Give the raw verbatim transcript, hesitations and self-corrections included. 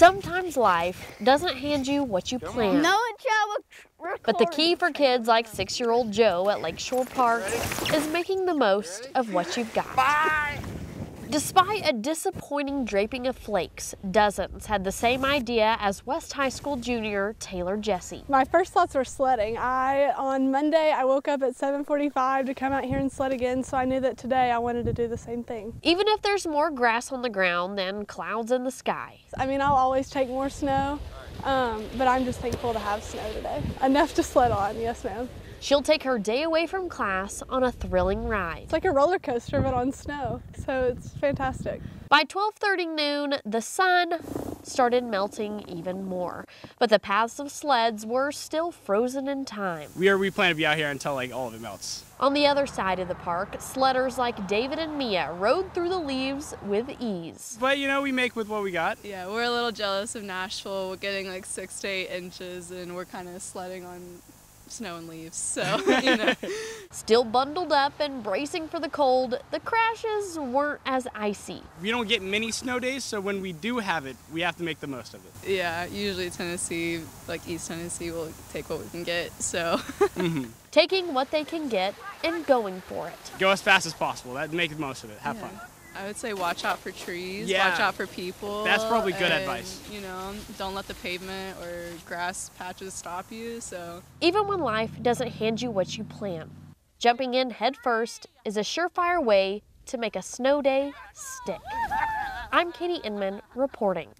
Sometimes life doesn't hand you what you plan. No, but the key for kids like six-year-old Joe at Lakeshore Park is making the most of what you've got. Bye. Despite a disappointing draping of flakes, dozens had the same idea as West High School junior Taylor Jesse. My first thoughts were sledding. I, on Monday, I woke up at seven forty-five to come out here and sled again, so I knew that today I wanted to do the same thing. Even if there's more grass on the ground than clouds in the sky. I mean, I'll always take more snow, um, but I'm just thankful to have snow today. Enough to sled on, yes ma'am. She'll take her day away from class on a thrilling ride. It's like a roller coaster, but on snow, so it's fantastic. By twelve thirty noon, the sun started melting even more, but the paths of sleds were still frozen in time. We are we plan to be out here until like all of it melts. On the other side of the park, sledders like David and Mia rode through the leaves with ease. But you know, we make with what we got. Yeah, we're a little jealous of Nashville. We're getting like six to eight inches, and we're kind of sledding on snow and leaves, so you know. Still bundled up and bracing for the cold, the crashes weren't as icy. We don't get many snow days, so when we do have it, we have to make the most of it. Yeah, usually Tennessee, like East Tennessee, will take what we can get, so. Mm-hmm. Taking what they can get and going for it. Go as fast as possible, that make the most of it, have yeah. fun. I would say watch out for trees, yeah. watch out for people. That's probably good and, advice. You know, don't let the pavement or grass patches stop you, so. Even when life doesn't hand you what you plan, jumping in head first is a surefire way to make a snow day stick. I'm Katie Inman reporting.